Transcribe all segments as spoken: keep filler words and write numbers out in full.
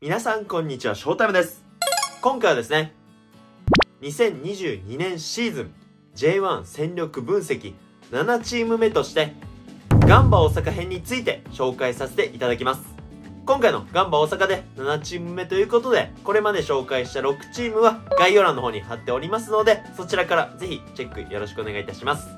皆さんこんにちは、ショータイムです。今回はですね、にせんにじゅうにねんシーズン ジェイワン 戦力分析ななチーム目としてガンバ大阪編について紹介させていただきます。今回のガンバ大阪でななチーム目ということで、これまで紹介したろくチームは概要欄の方に貼っておりますので、そちらからぜひチェックよろしくお願いいたします。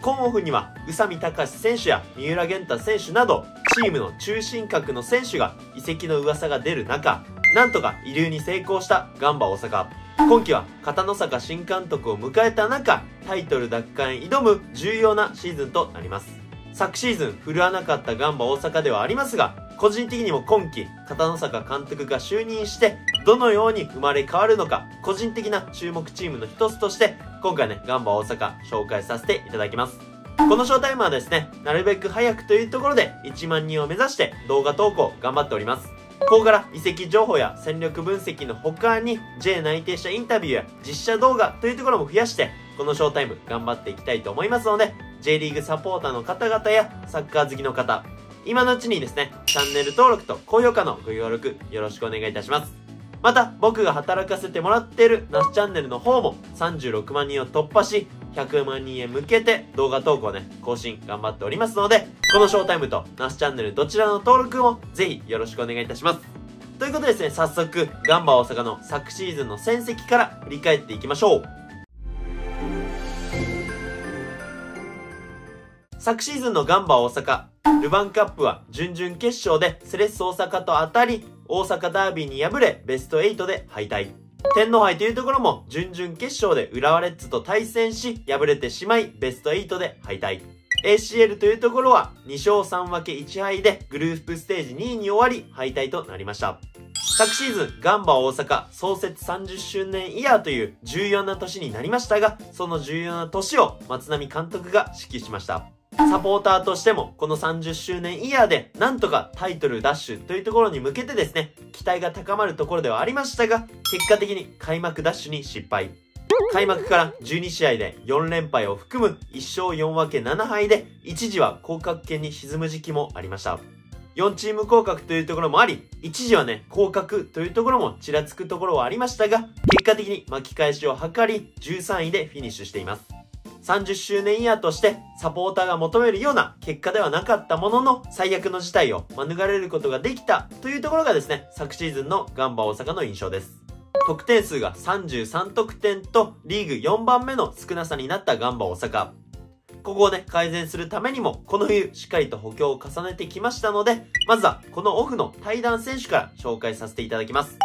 今オフには宇佐美貴史選手や三浦玄太選手などチームの中心格の選手が移籍の噂が出る中、なんとか移留に成功したガンバ大阪。今季は片野坂新監督を迎えた中、タイトル奪還へ挑む重要なシーズンとなります。昨シーズン振るわなかったガンバ大阪ではありますが、個人的にも今季片野坂監督が就任してどのように生まれ変わるのか、個人的な注目チームの一つとして今回ね、ガンバ大阪紹介させていただきます。このショータイムはですね、なるべく早くというところでいちまんにんを目指して動画投稿頑張っております。ここから移籍情報や戦力分析の他に J 内定者インタビューや実写動画というところも増やして、このショータイム頑張っていきたいと思いますので、 J リーグサポーターの方々やサッカー好きの方、今のうちにですね、チャンネル登録と高評価のご協力よろしくお願いいたします。また僕が働かせてもらっているナスチャンネルの方もさんじゅうろくまんにんを突破し、ひゃくまんにんへ向けて動画投稿ね、更新頑張っておりますので、このショータイムとナスチャンネルどちらの登録もぜひよろしくお願いいたします。ということでですね、早速ガンバ大阪の昨シーズンの戦績から振り返っていきましょう。昨シーズンのガンバ大阪、ルヴァンカップは準々決勝でセレッソ大阪と当たり、大阪ダービーに敗れベストはちで敗退。天皇杯というところも準々決勝で浦和レッズと対戦し敗れてしまいベストはちで敗退。 エーシーエル というところはにしょうさんぶんけいちはいでグループステージにいに終わり敗退となりました。昨シーズンガンバ大阪創設さんじゅっしゅうねんイヤーという重要な年になりましたが、その重要な年を松波監督が指揮しました。サポーターとしてもこのさんじゅっしゅうねんイヤーでなんとかタイトル奪取というところに向けてですね、期待が高まるところではありましたが、結果的に開幕奪取に失敗。開幕からじゅうにしあいでよんれんぱいを含むいっしょうよんぶんけななはいで一時は降格圏に沈む時期もありました。よんチーム降格というところもあり、一時はね降格というところもちらつくところはありましたが、結果的に巻き返しを図りじゅうさんいでフィニッシュしています。さんじゅっしゅうねんイヤーとしてサポーターが求めるような結果ではなかったものの、最悪の事態を免れることができたというところがですね、昨シーズンのガンバ大阪の印象です。得点数がさんじゅうさんとくてんとリーグよんばんめの少なさになったガンバ大阪、ここをね改善するためにもこの冬しっかりと補強を重ねてきましたので、まずはこのオフの対談選手から紹介させていただきます。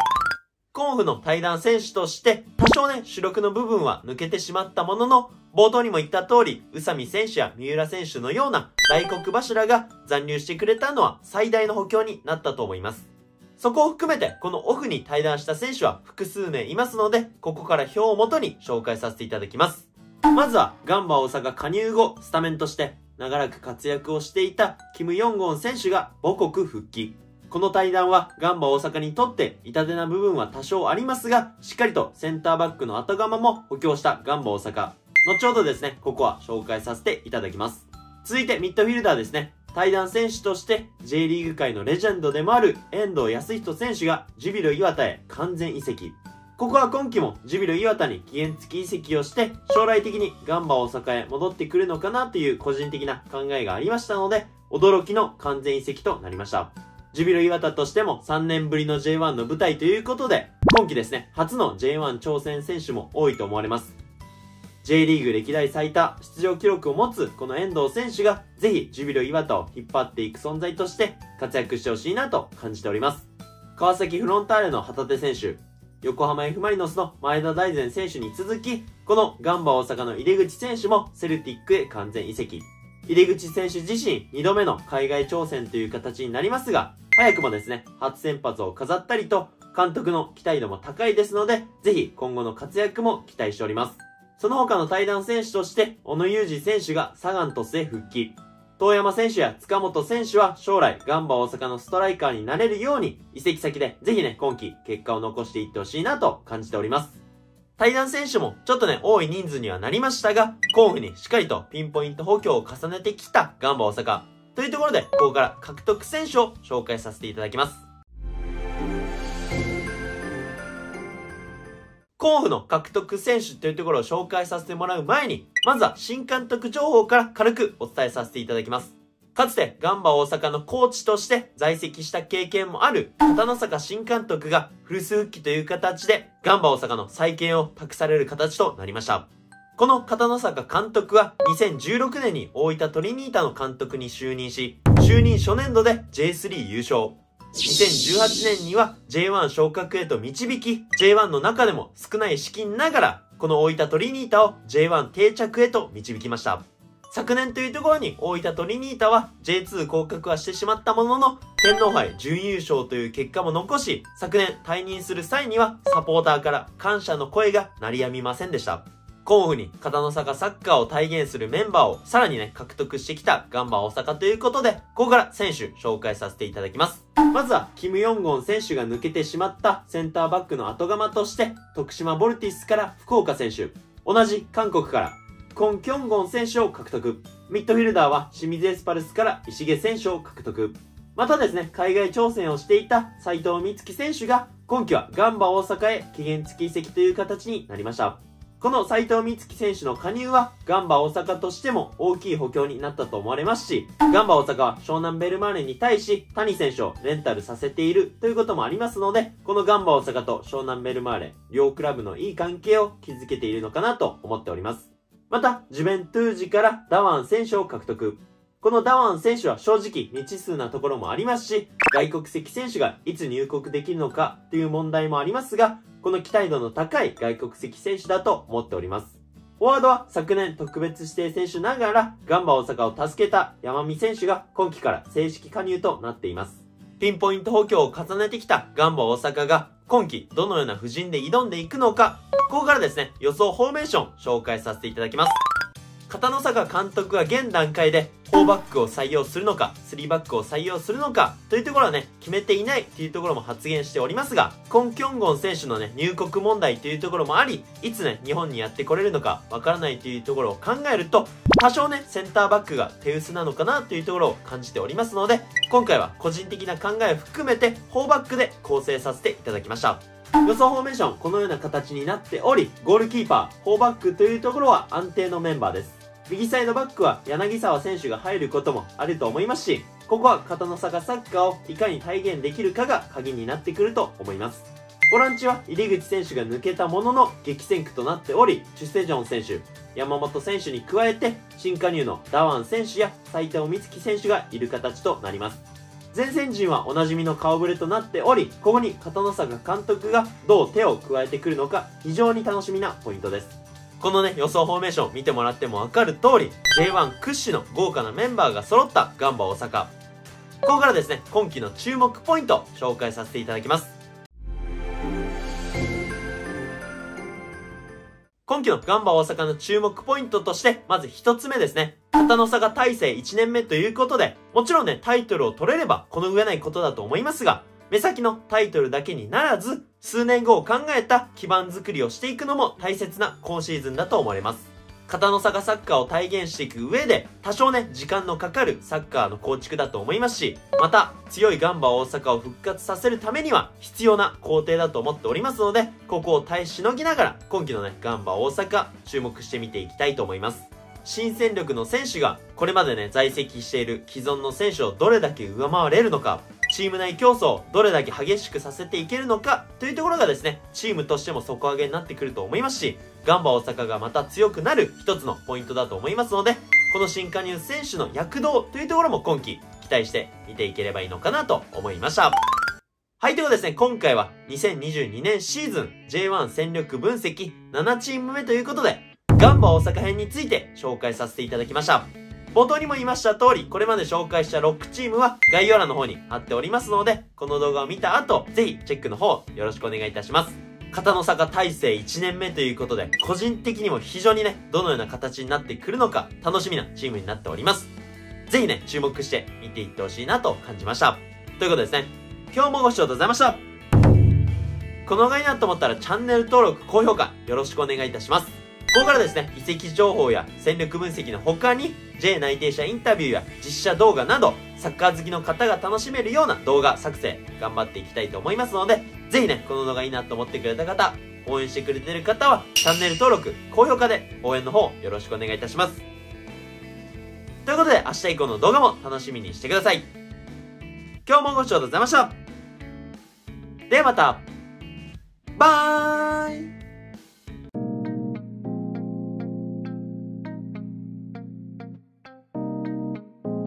今オフの対談選手として多少ね主力の部分は抜けてしまったものの、冒頭にも言った通り、宇佐美選手や三浦選手のような大黒柱が残留してくれたのは最大の補強になったと思います。そこを含めて、このオフに対談した選手は複数名いますので、ここから表を元に紹介させていただきます。まずは、ガンバ大阪加入後、スタメンとして長らく活躍をしていたキム・ヨンゴン選手が母国復帰。この対談はガンバ大阪にとって痛手な部分は多少ありますが、しっかりとセンターバックの後釜も補強したガンバ大阪。後ほどですね、ここは紹介させていただきます。続いてミッドフィルダーですね。対談選手として J リーグ界のレジェンドでもある遠藤康仁選手がジュビロ磐田へ完全移籍。ここは今季もジュビロ磐田に期限付き移籍をして、将来的にガンバ大阪へ戻ってくるのかなという個人的な考えがありましたので、驚きの完全移籍となりました。ジュビロ磐田としてもさんねんぶりの ジェイワン の舞台ということで、今季ですね、初の ジェイワン 挑戦選手も多いと思われます。J リーグ歴代最多出場記録を持つこの遠藤選手がぜひジュビロ磐田を引っ張っていく存在として活躍してほしいなと感じております。川崎フロンターレの旗手選手、横浜 F マリノスの前田大然選手に続き、このガンバ大阪の井出口選手もセルティックへ完全移籍。井出口選手自身にどめの海外挑戦という形になりますが、早くもですね、初先発を飾ったりと監督の期待度も高いですので、ぜひ今後の活躍も期待しております。その他の対談選手として、小野裕二選手がサガン鳥栖へ復帰。遠山選手や塚本選手は将来ガンバ大阪のストライカーになれるように、移籍先でぜひね、今季結果を残していってほしいなと感じております。対談選手もちょっとね、多い人数にはなりましたが、今オフにしっかりとピンポイント補強を重ねてきたガンバ大阪。というところで、ここから獲得選手を紹介させていただきます。候補の獲得選手というところを紹介させてもらう前に、まずは新監督情報から軽くお伝えさせていただきます。かつてガンバ大阪のコーチとして在籍した経験もある片野坂新監督がフルス復帰という形でガンバ大阪の再建を託される形となりました。この片野坂監督はにせんじゅうろくねんに大分トリニータの監督に就任し、就任初年度で ジェイスリー 優勝。にせんじゅうはちねんには ジェイワン 昇格へと導き、ジェイワン の中でも少ない資金ながら、この大分トリニータを ジェイワン 定着へと導きました。昨年というところに大分トリニータは ジェイツー 降格はしてしまったものの、天皇杯準優勝という結果も残し、昨年退任する際にはサポーターから感謝の声が鳴りやみませんでした。候補に片野坂サッカーを体現するメンバーをさらにね、獲得してきたガンバ大阪ということで、ここから選手紹介させていただきます。まずは、キム・ヨンゴン選手が抜けてしまったセンターバックの後釜として、徳島ボルティスから福岡選手、同じ韓国からコン・キョンゴン選手を獲得。ミッドフィルダーは清水エスパルスから石毛選手を獲得。またですね、海外挑戦をしていた斉藤美月選手が、今季はガンバ大阪へ期限付き移籍という形になりました。この斉藤美月選手の加入は、ガンバ大阪としても大きい補強になったと思われますし、ガンバ大阪は湘南ベルマーレに対し、谷選手をレンタルさせているということもありますので、このガンバ大阪と湘南ベルマーレ、両クラブのいい関係を築けているのかなと思っております。また、ジュベントゥージからダワン選手を獲得。このダワン選手は正直未知数なところもありますし、外国籍選手がいつ入国できるのかという問題もありますが、この期待度の高い外国籍選手だと思っております。フォワードは昨年特別指定選手ながらガンバ大阪を助けた山見選手が今季から正式加入となっています。ピンポイント補強を重ねてきたガンバ大阪が今季どのような布陣で挑んでいくのか、ここからですね、予想フォーメーション紹介させていただきます。片野坂監督は現段階でよんバックを採用するのか、さんバックを採用するのか、というところはね、決めていないというところも発言しておりますが、コン・キョンゴン選手のね、入国問題というところもあり、いつね、日本にやってこれるのかわからないというところを考えると、多少ね、センターバックが手薄なのかなというところを感じておりますので、今回は個人的な考えを含めて、よんバックで構成させていただきました。予想フォーメーション、このような形になっており、ゴールキーパー、よんバックというところは安定のメンバーです。右サイドバックは柳沢選手が入ることもあると思いますし、ここは片野坂サッカーをいかに体現できるかが鍵になってくると思います。ボランチは入口選手が抜けたものの激戦区となっており、チュセジョン選手、山本選手に加えて新加入のダワン選手や斉藤美月選手がいる形となります。前線陣はおなじみの顔ぶれとなっており、ここに片野坂監督がどう手を加えてくるのか非常に楽しみなポイントです。このね、予想フォーメーション見てもらってもわかる通り、ジェイワン 屈指の豪華なメンバーが揃ったガンバ大阪。ここからですね、今季の注目ポイント紹介させていただきます。今季のガンバ大阪の注目ポイントとして、まず一つ目ですね。片野坂体制いちねんめということで、もちろんね、タイトルを取れればこの上ないことだと思いますが、目先のタイトルだけにならず、数年後を考えた基盤作りをしていくのも大切な今シーズンだと思われます。片野坂サッカーを体現していく上で、多少ね、時間のかかるサッカーの構築だと思いますし、また、強いガンバ大阪を復活させるためには必要な工程だと思っておりますので、ここを耐えしのぎながら、今季のね、ガンバ大阪、注目してみていきたいと思います。新戦力の選手が、これまでね、在籍している既存の選手をどれだけ上回れるのか、チーム内競争をどれだけ激しくさせていけるのかというところがですね、チームとしても底上げになってくると思いますし、ガンバ大阪がまた強くなる一つのポイントだと思いますので、この新加入選手の躍動というところも今季期待して見ていければいいのかなと思いました。はい、ということでですね、今回はにせんにじゅうにねんシーズン ジェイワン 戦力分析ななチームめということで、ガンバ大阪編について紹介させていただきました。冒頭にも言いました通り、これまで紹介したろくチームは概要欄の方に貼っておりますので、この動画を見た後、ぜひチェックの方よろしくお願いいたします。片野坂体制いちねんめということで、個人的にも非常にね、どのような形になってくるのか楽しみなチームになっております。ぜひね、注目して見ていってほしいなと感じました。ということでですね、今日もご視聴ありがとうございました。この動画いいなと思ったらチャンネル登録、高評価よろしくお願いいたします。ここからですね、移籍情報や戦力分析の他に、J 内定者インタビューや実写動画など、サッカー好きの方が楽しめるような動画作成、頑張っていきたいと思いますので、ぜひね、この動画いいなと思ってくれた方、応援してくれてる方はチャンネル登録、高評価で応援の方よろしくお願いいたします。ということで明日以降の動画も楽しみにしてください。今日もご視聴ありがとうございました。ではまた。バーイ。